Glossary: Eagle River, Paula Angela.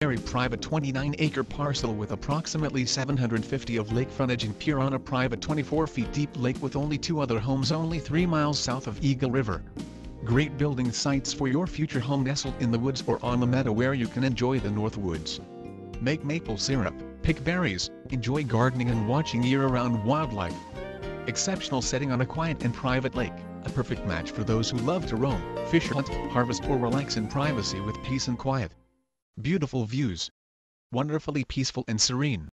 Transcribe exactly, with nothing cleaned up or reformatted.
Very private twenty-nine acre parcel with approximately seven hundred fifty of lake frontage and pier on a private twenty-four feet deep lake with only two other homes only three miles south of Eagle River. Great building sites for your future home nestled in the woods or on the meadow where you can enjoy the North Woods. Make maple syrup, pick berries, enjoy gardening and watching year-round wildlife. Exceptional setting on a quiet and private lake, a perfect match for those who love to roam, fish, hunt, harvest or relax in privacy with peace and quiet. Beautiful views. Wonderfully peaceful and serene.